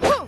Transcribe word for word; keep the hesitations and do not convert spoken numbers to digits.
Whoa!